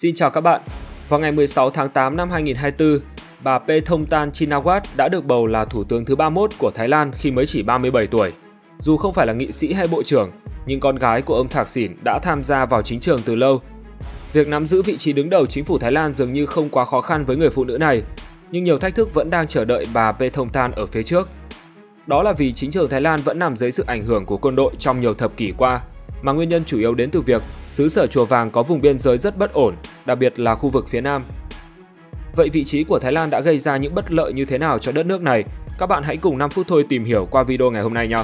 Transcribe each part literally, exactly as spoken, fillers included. Xin chào các bạn. Vào ngày mười sáu tháng tám năm hai nghìn không trăm hai mươi tư, bà Paetongtarn Shinawatra đã được bầu là thủ tướng thứ ba mươi mốt của Thái Lan khi mới chỉ ba mươi bảy tuổi. Dù không phải là nghị sĩ hay bộ trưởng, nhưng con gái của ông Thaksin đã tham gia vào chính trường từ lâu. Việc nắm giữ vị trí đứng đầu chính phủ Thái Lan dường như không quá khó khăn với người phụ nữ này, nhưng nhiều thách thức vẫn đang chờ đợi bà Paetongtarn ở phía trước. Đó là vì chính trường Thái Lan vẫn nằm dưới sự ảnh hưởng của quân đội trong nhiều thập kỷ qua, mà nguyên nhân chủ yếu đến từ việc xứ sở Chùa Vàng có vùng biên giới rất bất ổn, đặc biệt là khu vực phía Nam. Vậy vị trí của Thái Lan đã gây ra những bất lợi như thế nào cho đất nước này? Các bạn hãy cùng năm phút thôi tìm hiểu qua video ngày hôm nay nhé!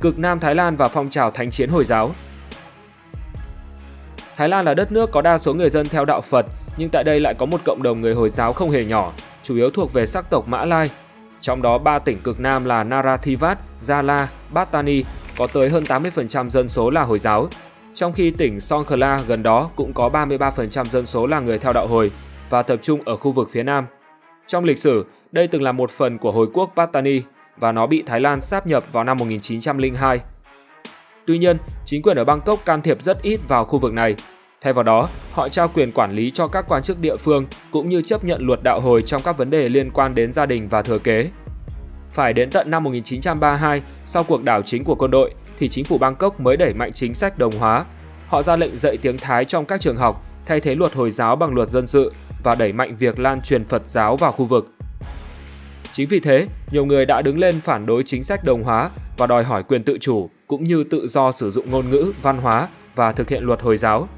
Cực Nam Thái Lan và phong trào Thánh chiến Hồi giáo. Thái Lan là đất nước có đa số người dân theo đạo Phật, nhưng tại đây lại có một cộng đồng người Hồi giáo không hề nhỏ, chủ yếu thuộc về sắc tộc Mã Lai. Trong đó ba tỉnh cực Nam là Narathiwat, Yala, Pattani có tới hơn tám mươi phần trăm dân số là Hồi giáo, trong khi tỉnh Songkhla gần đó cũng có ba mươi ba phần trăm dân số là người theo đạo Hồi và tập trung ở khu vực phía Nam. Trong lịch sử, đây từng là một phần của Hồi quốc Pattani và nó bị Thái Lan sáp nhập vào năm một nghìn chín trăm linh hai. Tuy nhiên, chính quyền ở Bangkok can thiệp rất ít vào khu vực này. Thay vào đó, họ trao quyền quản lý cho các quan chức địa phương cũng như chấp nhận luật đạo Hồi trong các vấn đề liên quan đến gia đình và thừa kế. Phải đến tận năm một nghìn chín trăm ba mươi hai, sau cuộc đảo chính của quân đội, thì chính phủ Bangkok mới đẩy mạnh chính sách đồng hóa. Họ ra lệnh dạy tiếng Thái trong các trường học, thay thế luật Hồi giáo bằng luật dân sự và đẩy mạnh việc lan truyền Phật giáo vào khu vực. Chính vì thế, nhiều người đã đứng lên phản đối chính sách đồng hóa và đòi hỏi quyền tự chủ, cũng như tự do sử dụng ngôn ngữ, văn hóa và thực hiện luật Hồi giáo.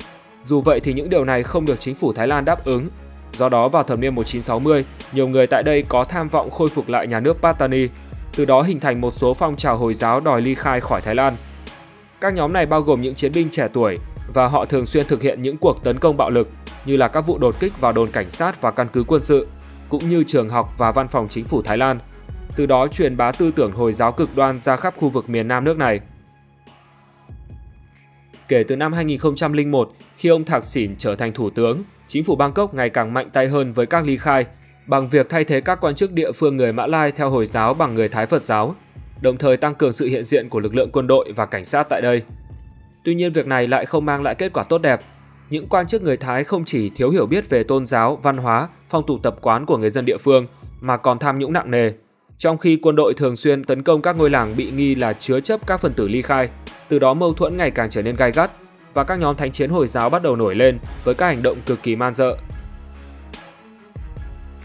Dù vậy thì những điều này không được chính phủ Thái Lan đáp ứng. Do đó vào thập niên một nghìn chín trăm sáu mươi, nhiều người tại đây có tham vọng khôi phục lại nhà nước Pattani, từ đó hình thành một số phong trào Hồi giáo đòi ly khai khỏi Thái Lan. Các nhóm này bao gồm những chiến binh trẻ tuổi và họ thường xuyên thực hiện những cuộc tấn công bạo lực như là các vụ đột kích vào đồn cảnh sát và căn cứ quân sự, cũng như trường học và văn phòng chính phủ Thái Lan, từ đó truyền bá tư tưởng Hồi giáo cực đoan ra khắp khu vực miền Nam nước này. Kể từ năm hai nghìn không trăm linh một, khi ông Thaksin trở thành thủ tướng, chính phủ Bangkok ngày càng mạnh tay hơn với các ly khai, bằng việc thay thế các quan chức địa phương người Mã Lai theo Hồi giáo bằng người Thái Phật giáo, đồng thời tăng cường sự hiện diện của lực lượng quân đội và cảnh sát tại đây. Tuy nhiên việc này lại không mang lại kết quả tốt đẹp. Những quan chức người Thái không chỉ thiếu hiểu biết về tôn giáo, văn hóa, phong tục tập quán của người dân địa phương, mà còn tham nhũng nặng nề, trong khi quân đội thường xuyên tấn công các ngôi làng bị nghi là chứa chấp các phần tử ly khai. Từ đó mâu thuẫn ngày càng trở nên gay gắt và các nhóm thánh chiến Hồi giáo bắt đầu nổi lên với các hành động cực kỳ man dợ.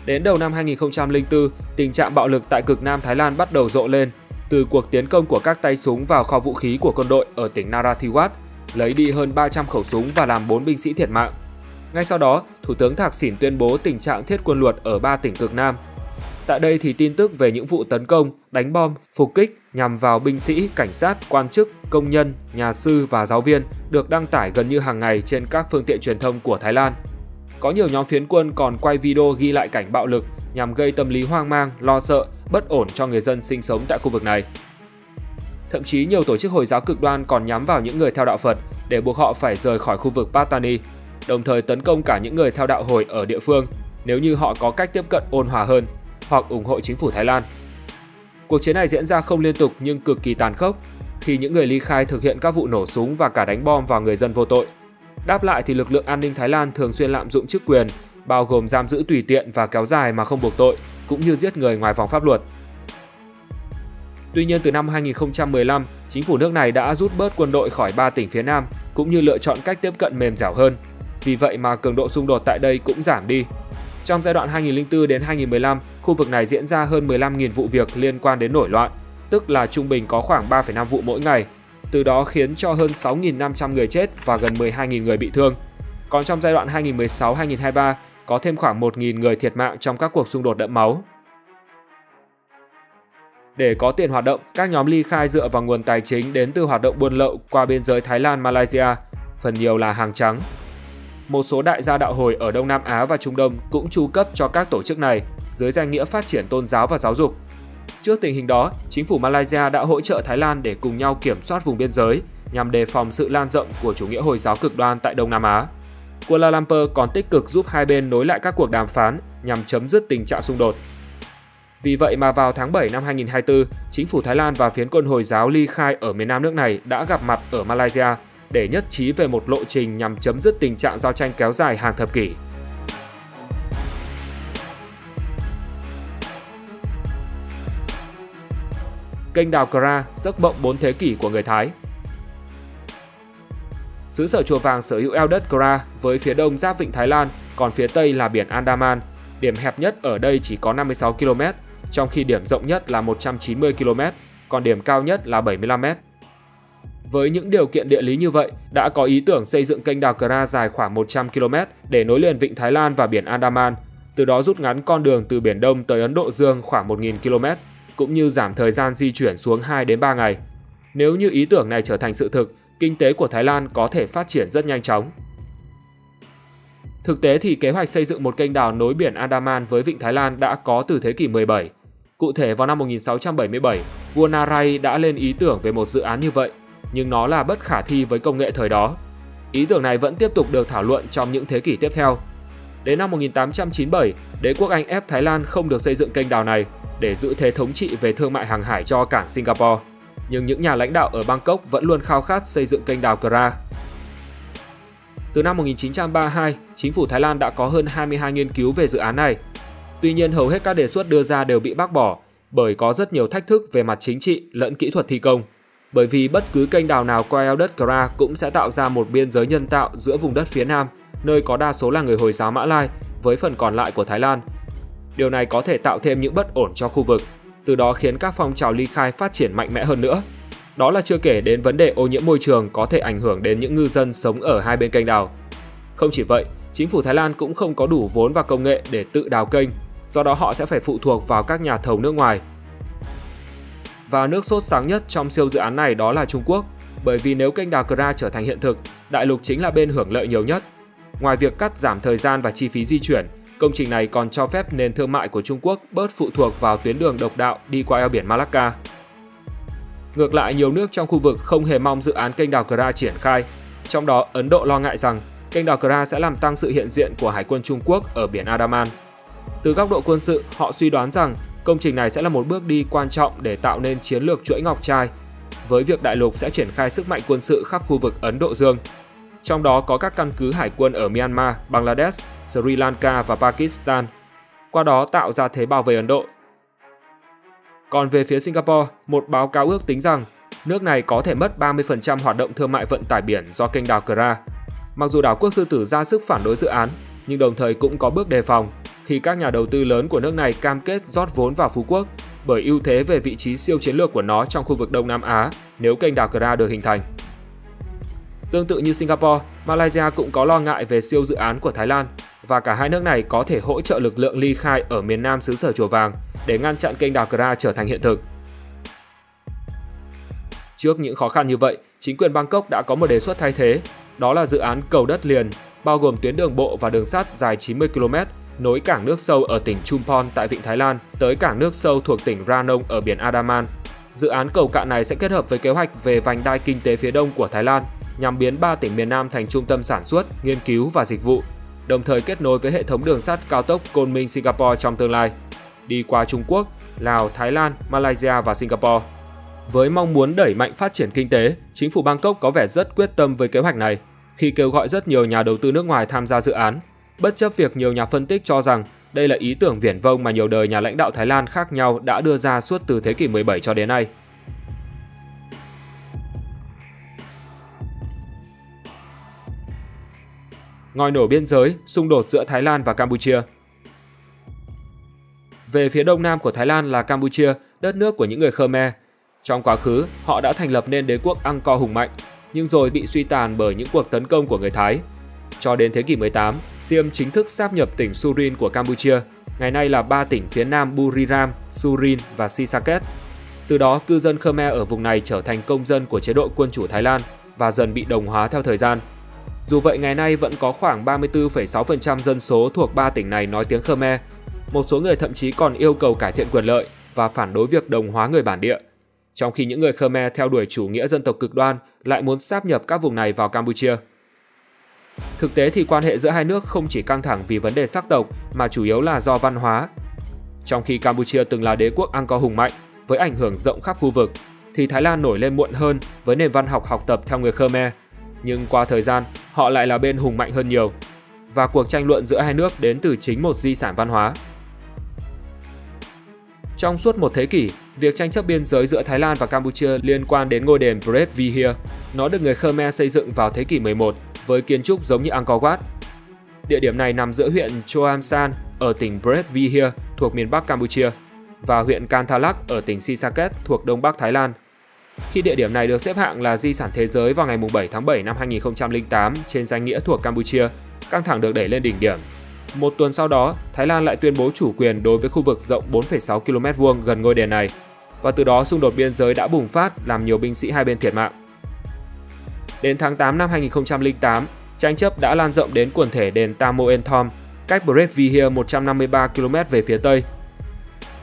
Đến đầu năm hai nghìn không trăm linh tư, tình trạng bạo lực tại cực Nam Thái Lan bắt đầu rộ lên từ cuộc tiến công của các tay súng vào kho vũ khí của quân đội ở tỉnh Narathiwat, lấy đi hơn ba trăm khẩu súng và làm bốn binh sĩ thiệt mạng. Ngay sau đó, Thủ tướng Thaksin tuyên bố tình trạng thiết quân luật ở ba tỉnh cực Nam. Tại đây thì tin tức về những vụ tấn công, đánh bom, phục kích nhằm vào binh sĩ, cảnh sát, quan chức, công nhân, nhà sư và giáo viên được đăng tải gần như hàng ngày trên các phương tiện truyền thông của Thái Lan. Có nhiều nhóm phiến quân còn quay video ghi lại cảnh bạo lực nhằm gây tâm lý hoang mang, lo sợ, bất ổn cho người dân sinh sống tại khu vực này. Thậm chí nhiều tổ chức Hồi giáo cực đoan còn nhắm vào những người theo đạo Phật để buộc họ phải rời khỏi khu vực Pattani, đồng thời tấn công cả những người theo đạo Hồi ở địa phương nếu như họ có cách tiếp cận ôn hòa hơn hoặc ủng hộ chính phủ Thái Lan. Cuộc chiến này diễn ra không liên tục nhưng cực kỳ tàn khốc, khi những người ly khai thực hiện các vụ nổ súng và cả đánh bom vào người dân vô tội. Đáp lại thì lực lượng an ninh Thái Lan thường xuyên lạm dụng chức quyền, bao gồm giam giữ tùy tiện và kéo dài mà không buộc tội, cũng như giết người ngoài vòng pháp luật. Tuy nhiên từ năm hai nghìn không trăm mười lăm, chính phủ nước này đã rút bớt quân đội khỏi ba tỉnh phía Nam, cũng như lựa chọn cách tiếp cận mềm dẻo hơn. Vì vậy mà cường độ xung đột tại đây cũng giảm đi. Trong giai đoạn hai nghìn không trăm linh tư đến hai nghìn không trăm mười lăm, khu vực này diễn ra hơn mười lăm nghìn vụ việc liên quan đến nổi loạn, tức là trung bình có khoảng ba phẩy năm vụ mỗi ngày, từ đó khiến cho hơn sáu nghìn năm trăm người chết và gần mười hai nghìn người bị thương. Còn trong giai đoạn hai nghìn không trăm mười sáu đến hai nghìn không trăm hai mươi ba, có thêm khoảng một nghìn người thiệt mạng trong các cuộc xung đột đẫm máu. Để có tiền hoạt động, các nhóm ly khai dựa vào nguồn tài chính đến từ hoạt động buôn lậu qua biên giới Thái Lan, Malaysia, phần nhiều là hàng trắng. Một số đại gia đạo Hồi ở Đông Nam Á và Trung Đông cũng chu cấp cho các tổ chức này dưới danh nghĩa phát triển tôn giáo và giáo dục. Trước tình hình đó, chính phủ Malaysia đã hỗ trợ Thái Lan để cùng nhau kiểm soát vùng biên giới nhằm đề phòng sự lan rộng của chủ nghĩa Hồi giáo cực đoan tại Đông Nam Á. Kuala Lumpur còn tích cực giúp hai bên nối lại các cuộc đàm phán nhằm chấm dứt tình trạng xung đột. Vì vậy mà vào tháng bảy năm hai nghìn không trăm hai mươi tư, chính phủ Thái Lan và phiến quân Hồi giáo ly khai ở miền nam nước này đã gặp mặt ở Malaysia để nhất trí về một lộ trình nhằm chấm dứt tình trạng giao tranh kéo dài hàng thập kỷ. Kênh đào Kra, giấc mộng bốn thế kỷ của người Thái. Xứ sở Chùa Vàng sở hữu eo đất Kra với phía đông giáp vịnh Thái Lan, còn phía tây là biển Andaman. Điểm hẹp nhất ở đây chỉ có năm mươi sáu ki lô mét, trong khi điểm rộng nhất là một trăm chín mươi ki lô mét, còn điểm cao nhất là bảy mươi lăm mét. Với những điều kiện địa lý như vậy, đã có ý tưởng xây dựng kênh đào Kra dài khoảng một trăm ki lô mét để nối liền vịnh Thái Lan và biển Andaman, từ đó rút ngắn con đường từ Biển Đông tới Ấn Độ Dương khoảng một nghìn ki lô mét, cũng như giảm thời gian di chuyển xuống hai đến ba ngày. Nếu như ý tưởng này trở thành sự thực, kinh tế của Thái Lan có thể phát triển rất nhanh chóng. Thực tế thì kế hoạch xây dựng một kênh đào nối biển Andaman với vịnh Thái Lan đã có từ thế kỷ mười bảy. Cụ thể vào năm một nghìn sáu trăm bảy mươi bảy, vua Narai đã lên ý tưởng về một dự án như vậy, nhưng nó là bất khả thi với công nghệ thời đó. Ý tưởng này vẫn tiếp tục được thảo luận trong những thế kỷ tiếp theo. Đến năm một nghìn tám trăm chín mươi bảy, đế quốc Anh ép Thái Lan không được xây dựng kênh đào này để giữ thế thống trị về thương mại hàng hải cho cảng Singapore. Nhưng những nhà lãnh đạo ở Bangkok vẫn luôn khao khát xây dựng kênh đào Kra. Từ năm một nghìn chín trăm ba mươi hai, chính phủ Thái Lan đã có hơn hai mươi hai nghiên cứu về dự án này. Tuy nhiên, hầu hết các đề xuất đưa ra đều bị bác bỏ bởi có rất nhiều thách thức về mặt chính trị lẫn kỹ thuật thi công. Bởi vì bất cứ kênh đào nào qua eo đất Kra cũng sẽ tạo ra một biên giới nhân tạo giữa vùng đất phía Nam, nơi có đa số là người Hồi giáo Mã Lai, với phần còn lại của Thái Lan. Điều này có thể tạo thêm những bất ổn cho khu vực, từ đó khiến các phong trào ly khai phát triển mạnh mẽ hơn nữa. Đó là chưa kể đến vấn đề ô nhiễm môi trường có thể ảnh hưởng đến những ngư dân sống ở hai bên kênh đào. Không chỉ vậy, chính phủ Thái Lan cũng không có đủ vốn và công nghệ để tự đào kênh, do đó họ sẽ phải phụ thuộc vào các nhà thầu nước ngoài. Và nước sốt sáng nhất trong siêu dự án này đó là Trung Quốc, bởi vì nếu kênh đào Kra trở thành hiện thực, đại lục chính là bên hưởng lợi nhiều nhất. Ngoài việc cắt giảm thời gian và chi phí di chuyển, công trình này còn cho phép nền thương mại của Trung Quốc bớt phụ thuộc vào tuyến đường độc đạo đi qua eo biển Malacca. Ngược lại, nhiều nước trong khu vực không hề mong dự án kênh đào Kra triển khai. Trong đó, Ấn Độ lo ngại rằng kênh đào Kra sẽ làm tăng sự hiện diện của Hải quân Trung Quốc ở biển Andaman. Từ góc độ quân sự, họ suy đoán rằng công trình này sẽ là một bước đi quan trọng để tạo nên chiến lược chuỗi ngọc trai, với việc đại lục sẽ triển khai sức mạnh quân sự khắp khu vực Ấn Độ Dương. Trong đó có các căn cứ hải quân ở Myanmar, Bangladesh, Sri Lanka và Pakistan, qua đó tạo ra thế bao vây Ấn Độ. Còn về phía Singapore, một báo cáo ước tính rằng nước này có thể mất ba mươi phần trăm hoạt động thương mại vận tải biển do kênh đào Kra. Mặc dù đảo quốc sư tử ra sức phản đối dự án, nhưng đồng thời cũng có bước đề phòng khi các nhà đầu tư lớn của nước này cam kết rót vốn vào Phú Quốc bởi ưu thế về vị trí siêu chiến lược của nó trong khu vực Đông Nam Á nếu kênh đào Kra được hình thành. Tương tự như Singapore, Malaysia cũng có lo ngại về siêu dự án của Thái Lan, và cả hai nước này có thể hỗ trợ lực lượng ly khai ở miền nam xứ sở Chùa Vàng để ngăn chặn kênh đào Kra trở thành hiện thực. Trước những khó khăn như vậy, chính quyền Bangkok đã có một đề xuất thay thế, đó là dự án cầu đất liền, bao gồm tuyến đường bộ và đường sắt dài chín mươi ki lô mét, nối cảng nước sâu ở tỉnh Chumphon tại Vịnh Thái Lan tới cảng nước sâu thuộc tỉnh Ranong ở biển Andaman. Dự án cầu cạn này sẽ kết hợp với kế hoạch về vành đai kinh tế phía đông của Thái Lan, nhằm biến ba tỉnh miền Nam thành trung tâm sản xuất, nghiên cứu và dịch vụ, đồng thời kết nối với hệ thống đường sắt cao tốc Côn Minh - Singapore trong tương lai, đi qua Trung Quốc, Lào, Thái Lan, Malaysia và Singapore. Với mong muốn đẩy mạnh phát triển kinh tế, chính phủ Bangkok có vẻ rất quyết tâm với kế hoạch này, khi kêu gọi rất nhiều nhà đầu tư nước ngoài tham gia dự án, bất chấp việc nhiều nhà phân tích cho rằng đây là ý tưởng viển vông mà nhiều đời nhà lãnh đạo Thái Lan khác nhau đã đưa ra suốt từ thế kỷ mười bảy cho đến nay. Ngòi nổ biên giới, xung đột giữa Thái Lan và Campuchia. Về phía đông nam của Thái Lan là Campuchia, đất nước của những người Khmer. Trong quá khứ, họ đã thành lập nên đế quốc Angkor hùng mạnh, nhưng rồi bị suy tàn bởi những cuộc tấn công của người Thái. Cho đến thế kỷ mười tám, Siam chính thức sáp nhập tỉnh Surin của Campuchia, ngày nay là ba tỉnh phía nam Buriram, Surin và Sisaket. Từ đó, cư dân Khmer ở vùng này trở thành công dân của chế độ quân chủ Thái Lan và dần bị đồng hóa theo thời gian. Dù vậy, ngày nay vẫn có khoảng ba mươi tư phẩy sáu phần trăm dân số thuộc ba tỉnh này nói tiếng Khmer. Một số người thậm chí còn yêu cầu cải thiện quyền lợi và phản đối việc đồng hóa người bản địa. Trong khi những người Khmer theo đuổi chủ nghĩa dân tộc cực đoan lại muốn sáp nhập các vùng này vào Campuchia. Thực tế thì quan hệ giữa hai nước không chỉ căng thẳng vì vấn đề sắc tộc mà chủ yếu là do văn hóa. Trong khi Campuchia từng là đế quốc Angkor hùng mạnh với ảnh hưởng rộng khắp khu vực, thì Thái Lan nổi lên muộn hơn với nền văn học học tập theo người Khmer. Nhưng qua thời gian, họ lại là bên hùng mạnh hơn nhiều. Và cuộc tranh luận giữa hai nước đến từ chính một di sản văn hóa. Trong suốt một thế kỷ, việc tranh chấp biên giới giữa Thái Lan và Campuchia liên quan đến ngôi đền Preah Vihear. Nó được người Khmer xây dựng vào thế kỷ mười một với kiến trúc giống như Angkor Wat. Địa điểm này nằm giữa huyện Choam San ở tỉnh Preah Vihear thuộc miền Bắc Campuchia và huyện Kantalak ở tỉnh Sisaket thuộc Đông Bắc Thái Lan. Khi địa điểm này được xếp hạng là di sản thế giới vào ngày bảy tháng bảy năm hai nghìn không trăm lẻ tám trên danh nghĩa thuộc Campuchia, căng thẳng được đẩy lên đỉnh điểm. Một tuần sau đó, Thái Lan lại tuyên bố chủ quyền đối với khu vực rộng bốn phẩy sáu ki lô mét vuông gần ngôi đền này, và từ đó xung đột biên giới đã bùng phát làm nhiều binh sĩ hai bên thiệt mạng. Đến tháng tám năm hai nghìn không trăm lẻ tám, tranh chấp đã lan rộng đến quần thể đền Ta Moen Thom, cách Preah Vihear một trăm năm mươi ba ki lô mét về phía tây.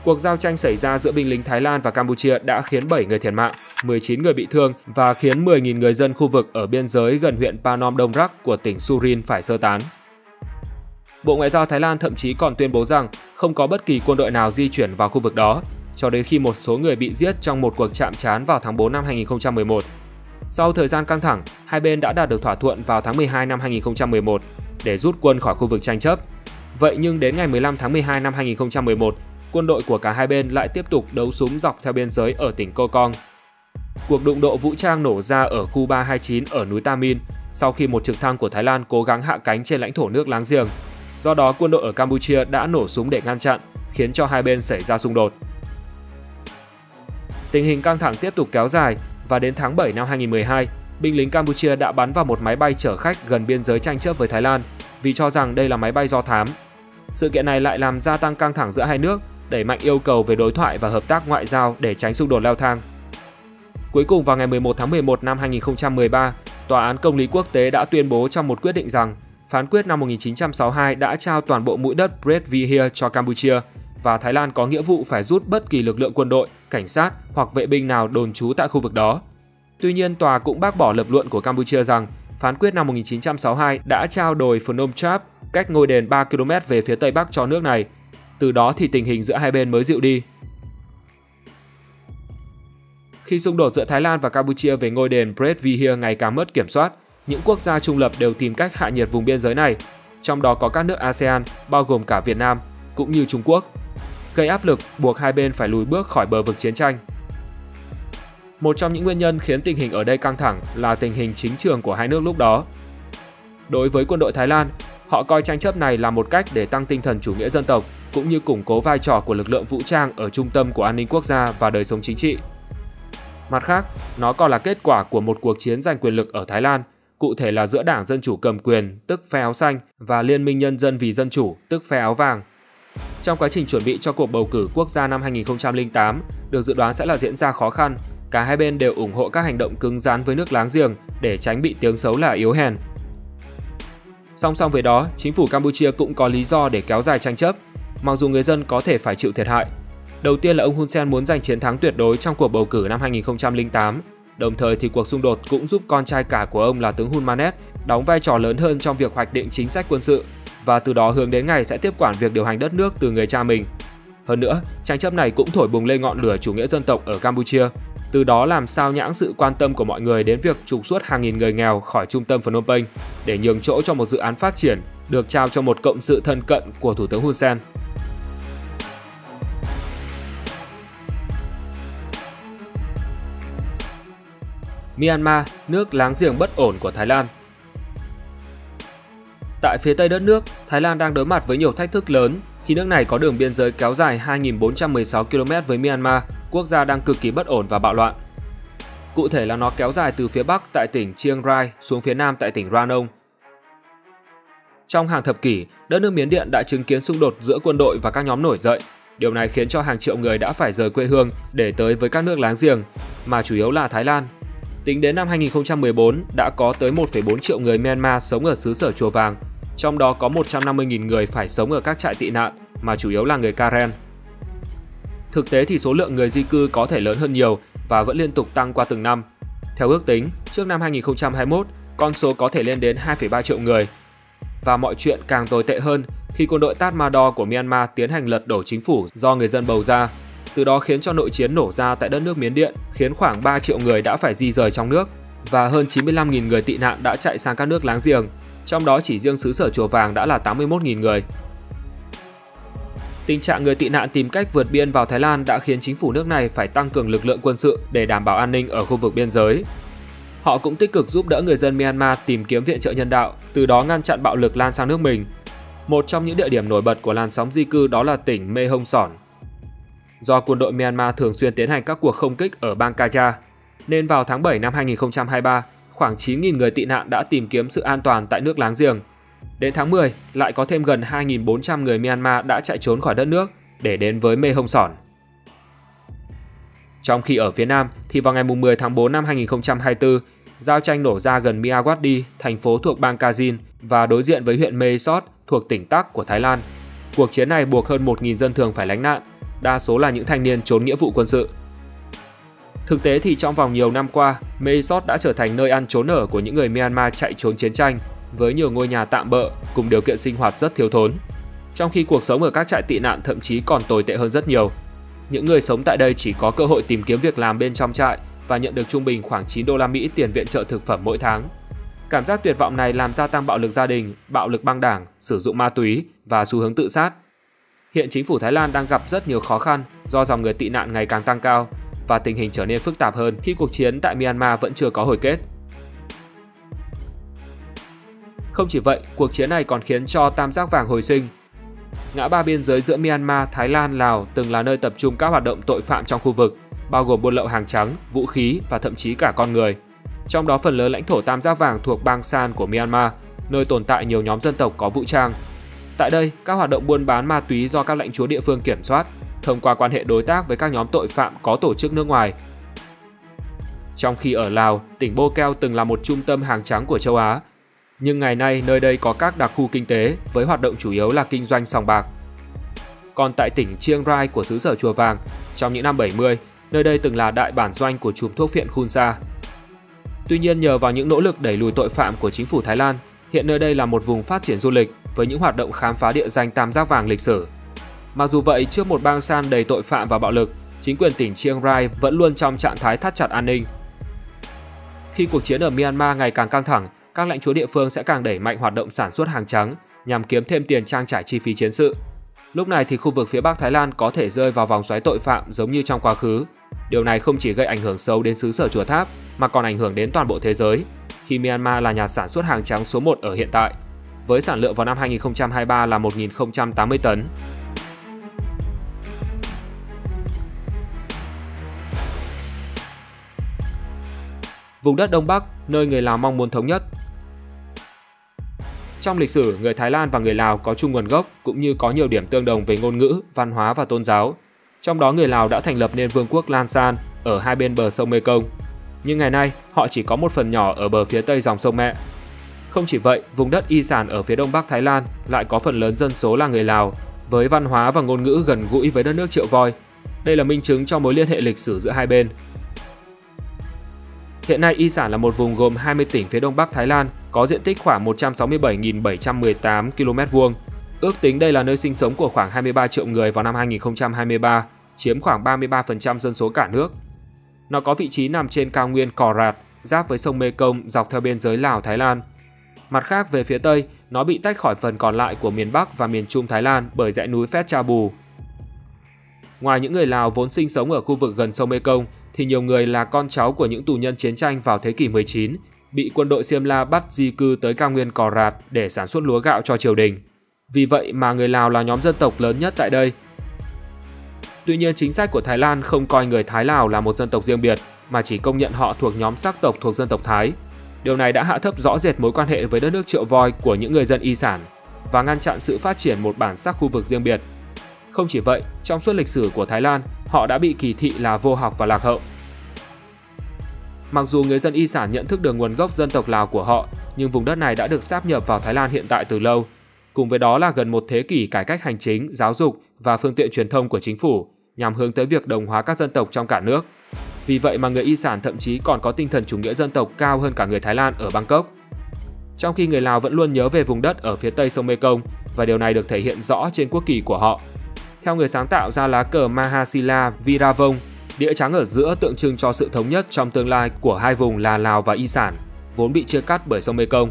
Cuộc giao tranh xảy ra giữa binh lính Thái Lan và Campuchia đã khiến bảy người thiệt mạng, mười chín người bị thương và khiến mười nghìn người dân khu vực ở biên giới gần huyện Pa Nom Dong Rak của tỉnh Surin phải sơ tán. Bộ Ngoại giao Thái Lan thậm chí còn tuyên bố rằng không có bất kỳ quân đội nào di chuyển vào khu vực đó, cho đến khi một số người bị giết trong một cuộc chạm trán vào tháng bốn năm hai nghìn không trăm mười một. Sau thời gian căng thẳng, hai bên đã đạt được thỏa thuận vào tháng mười hai năm hai nghìn không trăm mười một để rút quân khỏi khu vực tranh chấp. Vậy nhưng đến ngày mười lăm tháng mười hai năm hai nghìn không trăm mười một, quân đội của cả hai bên lại tiếp tục đấu súng dọc theo biên giới ở tỉnh Koh Kong. Cuộc đụng độ vũ trang nổ ra ở khu ba hai chín ở núi Tamin sau khi một trực thăng của Thái Lan cố gắng hạ cánh trên lãnh thổ nước láng giềng. Do đó, quân đội ở Campuchia đã nổ súng để ngăn chặn, khiến cho hai bên xảy ra xung đột. Tình hình căng thẳng tiếp tục kéo dài và đến tháng bảy năm hai nghìn không trăm mười hai, binh lính Campuchia đã bắn vào một máy bay chở khách gần biên giới tranh chấp với Thái Lan vì cho rằng đây là máy bay do thám. Sự kiện này lại làm gia tăng căng thẳng giữa hai nước, đẩy mạnh yêu cầu về đối thoại và hợp tác ngoại giao để tránh xung đột leo thang. Cuối cùng vào ngày mười một tháng mười một năm hai nghìn không trăm mười ba, Tòa án Công lý Quốc tế đã tuyên bố trong một quyết định rằng phán quyết năm một nghìn chín trăm sáu mươi hai đã trao toàn bộ mũi đất Preah Vihear cho Campuchia và Thái Lan có nghĩa vụ phải rút bất kỳ lực lượng quân đội, cảnh sát hoặc vệ binh nào đồn trú tại khu vực đó. Tuy nhiên, tòa cũng bác bỏ lập luận của Campuchia rằng phán quyết năm một nghìn chín trăm sáu mươi hai đã trao đồi Phnom Chhap cách ngôi đền ba ki lô mét về phía tây bắc cho nước này. Từ đó thì tình hình giữa hai bên mới dịu đi. Khi xung đột giữa Thái Lan và Campuchia về ngôi đền Preah Vihear ngày càng mất kiểm soát, những quốc gia trung lập đều tìm cách hạ nhiệt vùng biên giới này, trong đó có các nước a sê an, bao gồm cả Việt Nam, cũng như Trung Quốc, gây áp lực buộc hai bên phải lùi bước khỏi bờ vực chiến tranh. Một trong những nguyên nhân khiến tình hình ở đây căng thẳng là tình hình chính trường của hai nước lúc đó. Đối với quân đội Thái Lan, họ coi tranh chấp này là một cách để tăng tinh thần chủ nghĩa dân tộc, cũng như củng cố vai trò của lực lượng vũ trang ở trung tâm của an ninh quốc gia và đời sống chính trị. Mặt khác, nó còn là kết quả của một cuộc chiến giành quyền lực ở Thái Lan, cụ thể là giữa Đảng Dân Chủ cầm quyền, tức phe áo xanh, và Liên minh Nhân dân vì Dân Chủ, tức phe áo vàng. Trong quá trình chuẩn bị cho cuộc bầu cử quốc gia năm hai nghìn không trăm lẻ tám, được dự đoán sẽ là diễn ra khó khăn, cả hai bên đều ủng hộ các hành động cứng rắn với nước láng giềng để tránh bị tiếng xấu là yếu hèn. Song song với đó, chính phủ Campuchia cũng có lý do để kéo dài tranh chấp, mặc dù người dân có thể phải chịu thiệt hại. Đầu tiên là ông Hun Sen muốn giành chiến thắng tuyệt đối trong cuộc bầu cử năm hai nghìn không trăm lẻ tám, đồng thời thì cuộc xung đột cũng giúp con trai cả của ông là tướng Hun Manet đóng vai trò lớn hơn trong việc hoạch định chính sách quân sự và từ đó hướng đến ngày sẽ tiếp quản việc điều hành đất nước từ người cha mình. Hơn nữa, tranh chấp này cũng thổi bùng lên ngọn lửa chủ nghĩa dân tộc ở Campuchia, từ đó làm sao nhãng sự quan tâm của mọi người đến việc trục xuất hàng nghìn người nghèo khỏi trung tâm Phnom Penh để nhường chỗ cho một dự án phát triển được trao cho một cộng sự thân cận của Thủ tướng Hun Sen. Myanmar, nước láng giềng bất ổn của Thái Lan. Tại phía tây đất nước, Thái Lan đang đối mặt với nhiều thách thức lớn khi nước này có đường biên giới kéo dài hai nghìn bốn trăm mười sáu ki lô mét với Myanmar, quốc gia đang cực kỳ bất ổn và bạo loạn. Cụ thể là nó kéo dài từ phía bắc tại tỉnh Chiang Rai xuống phía nam tại tỉnh Ranong. Trong hàng thập kỷ, đất nước Miến Điện đã chứng kiến xung đột giữa quân đội và các nhóm nổi dậy. Điều này khiến cho hàng triệu người đã phải rời quê hương để tới với các nước láng giềng, mà chủ yếu là Thái Lan. Tính đến năm hai nghìn không trăm mười bốn, đã có tới một phẩy bốn triệu người Myanmar sống ở xứ sở Chùa Vàng, trong đó có một trăm năm mươi nghìn người phải sống ở các trại tị nạn, mà chủ yếu là người Karen. Thực tế thì số lượng người di cư có thể lớn hơn nhiều và vẫn liên tục tăng qua từng năm. Theo ước tính, trước năm hai nghìn không trăm hai mươi mốt, con số có thể lên đến hai phẩy ba triệu người. Và mọi chuyện càng tồi tệ hơn khi quân đội Tatmadaw của Myanmar tiến hành lật đổ chính phủ do người dân bầu ra, từ đó khiến cho nội chiến nổ ra tại đất nước Miến Điện, khiến khoảng ba triệu người đã phải di rời trong nước và hơn chín mươi lăm nghìn người tị nạn đã chạy sang các nước láng giềng, trong đó chỉ riêng xứ sở Chùa Vàng đã là tám mươi mốt nghìn người. Tình trạng người tị nạn tìm cách vượt biên vào Thái Lan đã khiến chính phủ nước này phải tăng cường lực lượng quân sự để đảm bảo an ninh ở khu vực biên giới. Họ cũng tích cực giúp đỡ người dân Myanmar tìm kiếm viện trợ nhân đạo, từ đó ngăn chặn bạo lực lan sang nước mình. Một trong những địa điểm nổi bật của làn sóng di cư đó là tỉnh Mae Hong Son. Do quân đội Myanmar thường xuyên tiến hành các cuộc không kích ở bang Kaya, nên vào tháng bảy năm hai nghìn không trăm hai mươi ba, khoảng chín nghìn người tị nạn đã tìm kiếm sự an toàn tại nước láng giềng. Đến tháng mười, lại có thêm gần hai nghìn bốn trăm người Myanmar đã chạy trốn khỏi đất nước để đến với Mae Hong Son. Trong khi ở phía Nam, thì vào ngày mười tháng tư năm hai nghìn không trăm hai mươi tư, giao tranh nổ ra gần Miawadi, thành phố thuộc bang Kachin và đối diện với huyện Mae Sot thuộc tỉnh Tắc của Thái Lan. Cuộc chiến này buộc hơn một nghìn dân thường phải lánh nạn, đa số là những thanh niên trốn nghĩa vụ quân sự. Thực tế thì trong vòng nhiều năm qua, Mae Sot đã trở thành nơi ăn trốn ở của những người Myanmar chạy trốn chiến tranh, với nhiều ngôi nhà tạm bợ cùng điều kiện sinh hoạt rất thiếu thốn, trong khi cuộc sống ở các trại tị nạn thậm chí còn tồi tệ hơn rất nhiều. Những người sống tại đây chỉ có cơ hội tìm kiếm việc làm bên trong trại và nhận được trung bình khoảng chín đô la Mỹ tiền viện trợ thực phẩm mỗi tháng. Cảm giác tuyệt vọng này làm gia tăng bạo lực gia đình, bạo lực băng đảng, sử dụng ma túy và xu hướng tự sát. Hiện chính phủ Thái Lan đang gặp rất nhiều khó khăn do dòng người tị nạn ngày càng tăng cao và tình hình trở nên phức tạp hơn khi cuộc chiến tại Myanmar vẫn chưa có hồi kết. Không chỉ vậy, cuộc chiến này còn khiến cho Tam Giác Vàng hồi sinh. Ngã ba biên giới giữa Myanmar, Thái Lan, Lào từng là nơi tập trung các hoạt động tội phạm trong khu vực, bao gồm buôn lậu hàng trắng, vũ khí và thậm chí cả con người. Trong đó phần lớn lãnh thổ Tam Giác Vàng thuộc bang San của Myanmar, nơi tồn tại nhiều nhóm dân tộc có vũ trang. Tại đây, các hoạt động buôn bán ma túy do các lãnh chúa địa phương kiểm soát, thông qua quan hệ đối tác với các nhóm tội phạm có tổ chức nước ngoài. Trong khi ở Lào, tỉnh Bô Keo từng là một trung tâm hàng trắng của châu Á, nhưng ngày nay nơi đây có các đặc khu kinh tế với hoạt động chủ yếu là kinh doanh sòng bạc. Còn tại tỉnh Chiang Rai của xứ sở Chùa Vàng, trong những năm bảy mươi, nơi đây từng là đại bản doanh của chùm thuốc phiện Khun Sa. Tuy nhiên, nhờ vào những nỗ lực đẩy lùi tội phạm của chính phủ Thái Lan, hiện nơi đây là một vùng phát triển du lịch với những hoạt động khám phá địa danh Tam Giác Vàng lịch sử. Mặc dù vậy, trước một bang San đầy tội phạm và bạo lực, chính quyền tỉnh Chiang Rai vẫn luôn trong trạng thái thắt chặt an ninh. Khi cuộc chiến ở Myanmar ngày càng căng thẳng, các lãnh chúa địa phương sẽ càng đẩy mạnh hoạt động sản xuất hàng trắng nhằm kiếm thêm tiền trang trải chi phí chiến sự. Lúc này thì khu vực phía Bắc Thái Lan có thể rơi vào vòng xoáy tội phạm giống như trong quá khứ. Điều này không chỉ gây ảnh hưởng xấu đến xứ sở Chùa Tháp mà còn ảnh hưởng đến toàn bộ thế giới, khi Myanmar là nhà sản xuất hàng trắng số một ở hiện tại, với sản lượng vào năm hai nghìn không trăm hai mươi ba là một nghìn không trăm tám mươi tấn. Vùng đất Đông Bắc, nơi người Lào mong muốn thống nhất. Trong lịch sử, người Thái Lan và người Lào có chung nguồn gốc cũng như có nhiều điểm tương đồng về ngôn ngữ, văn hóa và tôn giáo. Trong đó người Lào đã thành lập nên vương quốc Lan San ở hai bên bờ sông Mekong. Nhưng ngày nay, họ chỉ có một phần nhỏ ở bờ phía tây dòng sông mẹ. Không chỉ vậy, vùng đất Isan ở phía đông bắc Thái Lan lại có phần lớn dân số là người Lào, với văn hóa và ngôn ngữ gần gũi với đất nước Triệu Voi. Đây là minh chứng cho mối liên hệ lịch sử giữa hai bên. Hiện nay, Isan là một vùng gồm hai mươi tỉnh phía đông bắc Thái Lan, có diện tích khoảng một trăm sáu mươi bảy nghìn bảy trăm mười tám ki lô mét vuông. Ước tính đây là nơi sinh sống của khoảng hai mươi ba triệu người vào năm hai nghìn không trăm hai mươi ba, chiếm khoảng ba mươi ba phần trăm dân số cả nước. Nó có vị trí nằm trên cao nguyên Cò Rạt, giáp với sông Mekong dọc theo biên giới Lào-Thái Lan. Mặt khác, về phía Tây, nó bị tách khỏi phần còn lại của miền Bắc và miền Trung Thái Lan bởi dãy núi Phét Cha Bù. Ngoài những người Lào vốn sinh sống ở khu vực gần sông Mekong, thì nhiều người là con cháu của những tù nhân chiến tranh vào thế kỷ mười chín, bị quân đội Xiêm La bắt di cư tới cao nguyên Cò Rạt để sản xuất lúa gạo cho triều đình. Vì vậy mà người Lào là nhóm dân tộc lớn nhất tại đây. Tuy nhiên, chính sách của Thái Lan không coi người Thái Lào là một dân tộc riêng biệt, mà chỉ công nhận họ thuộc nhóm sắc tộc thuộc dân tộc Thái. Điều này đã hạ thấp rõ rệt mối quan hệ với đất nước Triệu Voi của những người dân Isan và ngăn chặn sự phát triển một bản sắc khu vực riêng biệt. Không chỉ vậy, trong suốt lịch sử của Thái Lan, họ đã bị kỳ thị là vô học và lạc hậu. Mặc dù người dân Isan nhận thức được nguồn gốc dân tộc Lào của họ, nhưng vùng đất này đã được sáp nhập vào Thái Lan hiện tại từ lâu. Cùng với đó là gần một thế kỷ cải cách hành chính, giáo dục và phương tiện truyền thông của chính phủ nhằm hướng tới việc đồng hóa các dân tộc trong cả nước. Vì vậy mà người Isan thậm chí còn có tinh thần chủ nghĩa dân tộc cao hơn cả người Thái Lan ở Bangkok. Trong khi người Lào vẫn luôn nhớ về vùng đất ở phía tây sông Mekong, và điều này được thể hiện rõ trên quốc kỳ của họ. Theo người sáng tạo ra lá cờ Mahasila Viravong, đĩa trắng ở giữa tượng trưng cho sự thống nhất trong tương lai của hai vùng là Lào và Isan, vốn bị chia cắt bởi sông Mekong.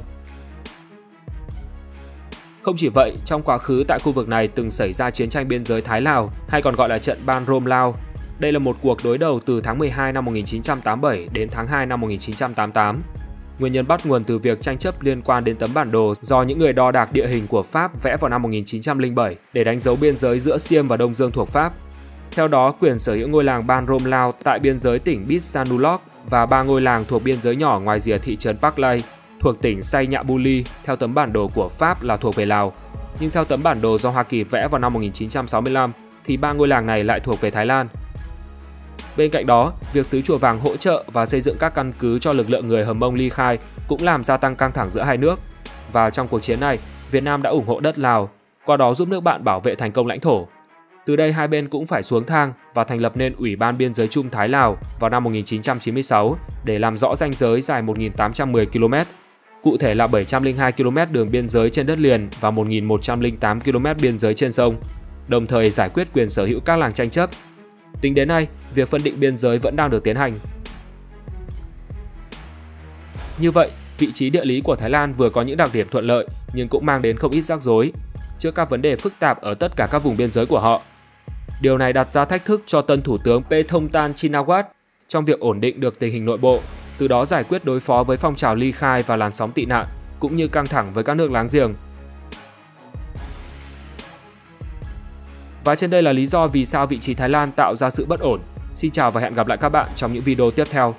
Không chỉ vậy, trong quá khứ tại khu vực này từng xảy ra chiến tranh biên giới Thái-Lào, hay còn gọi là trận Ban Rom-Lào. Đây là một cuộc đối đầu từ tháng mười hai năm một nghìn chín trăm tám mươi bảy đến tháng hai năm một nghìn chín trăm tám mươi tám. Nguyên nhân bắt nguồn từ việc tranh chấp liên quan đến tấm bản đồ do những người đo đạc địa hình của Pháp vẽ vào năm một nghìn chín trăm lẻ bảy để đánh dấu biên giới giữa Siêm và Đông Dương thuộc Pháp. Theo đó, quyền sở hữu ngôi làng Ban Rom Lào tại biên giới tỉnh Bitsanulok và ba ngôi làng thuộc biên giới nhỏ ngoài rìa thị trấn Pak Lai thuộc tỉnh Say Nhạ Buli theo tấm bản đồ của Pháp là thuộc về Lào. Nhưng theo tấm bản đồ do Hoa Kỳ vẽ vào năm một nghìn chín trăm sáu mươi lăm thì ba ngôi làng này lại thuộc về Thái Lan. Bên cạnh đó, việc xứ Chùa Vàng hỗ trợ và xây dựng các căn cứ cho lực lượng người Hờ Mông ly khai cũng làm gia tăng căng thẳng giữa hai nước. Và trong cuộc chiến này, Việt Nam đã ủng hộ đất Lào, qua đó giúp nước bạn bảo vệ thành công lãnh thổ. Từ đây hai bên cũng phải xuống thang và thành lập nên Ủy ban biên giới Trung Thái Lào vào năm một nghìn chín trăm chín mươi sáu để làm rõ ranh giới dài một nghìn tám trăm mười ki lô mét, cụ thể là bảy trăm lẻ hai ki lô mét đường biên giới trên đất liền và một nghìn một trăm lẻ tám ki lô mét biên giới trên sông, đồng thời giải quyết quyền sở hữu các làng tranh chấp. Tính đến nay, việc phân định biên giới vẫn đang được tiến hành. Như vậy, vị trí địa lý của Thái Lan vừa có những đặc điểm thuận lợi nhưng cũng mang đến không ít rắc rối trước các vấn đề phức tạp ở tất cả các vùng biên giới của họ. Điều này đặt ra thách thức cho tân thủ tướng Paetongtarn Shinawatra trong việc ổn định được tình hình nội bộ, từ đó giải quyết đối phó với phong trào ly khai và làn sóng tị nạn, cũng như căng thẳng với các nước láng giềng. Và trên đây là lý do vì sao vị trí Thái Lan tạo ra sự bất ổn. Xin chào và hẹn gặp lại các bạn trong những video tiếp theo.